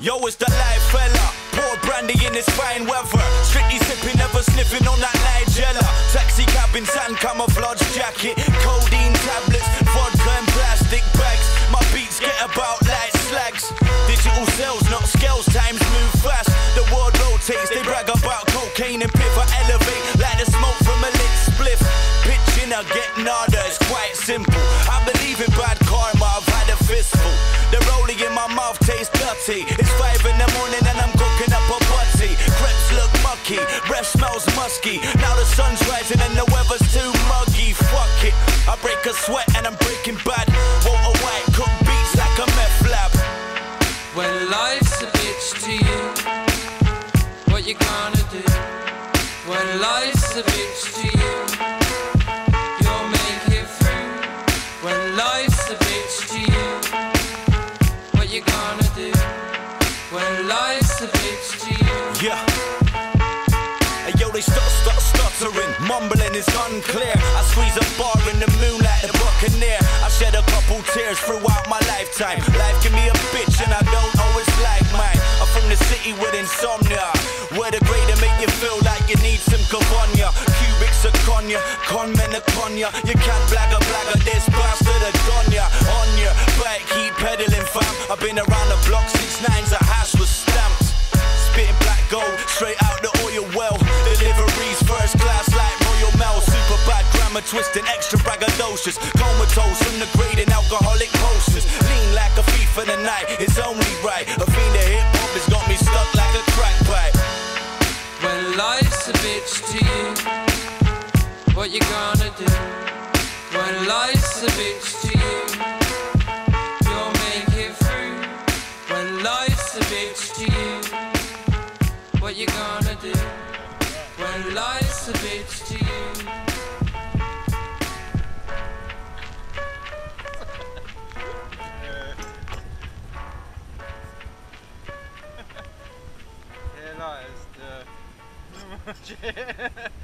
Yo, it's the live fella. Pour brandy in this fine weather. Strictly sipping, never sniffing on that Nigella. Taxi cab in sand, camouflage jacket. Codeine tablets, vodka and plastic bags. My beats get about like slags. Digital cells, not scales, times move fast. The world rotates, they brag about cocaine and piff. I elevate like the smoke from a lit spliff. Pitching, I get nada, it's quite simple. I believe in bad karma, I've had a fistful. The rolling in my mouth tastes dirty. It's 5 in the morning and I'm cooking up a butty. Crepes look mucky, breath smells musky. Now the sun's rising and the weather's too muggy. Fuck it, I break a sweat and I'm breaking bad. Walter White cook beats like a meth lab. When life's a bitch to you, what you gonna do? When life's a bitch to you, you'll make it through. When life's a bitch to you, what you gonna do? When life's a bitch to you. Yeah. Hey, yo, they stuttering, mumbling, it's unclear. I squeeze a bar in the moon like the Buccaneer. I shed a couple tears throughout my lifetime. Life give me a bitch and I don't always like mine. I'm from the city with insomnia, where the grader make you feel like you need some cavagna. Cubics are conya, con men are conya. You can't blagger, this bastard a gonya. On ya, bike, keep pedaling fam. I've been around the block since 9's a house was stamped. Spitting black gold, straight out the oil well. Deliveries first class like Royal Mail. Super bad grammar twisting, extra braggadocious. Comatose from the grading alcoholic posters. Lean like a thief in the night, it's only right. A fiend of hip hop has got me stuck like a crack pipe. When life's a bitch to you, what you gonna do? When life's a bitch to you, you'll make it through. When life's a bitch to you, what you gonna do? When life's a bitch to you. Yeah, that is the...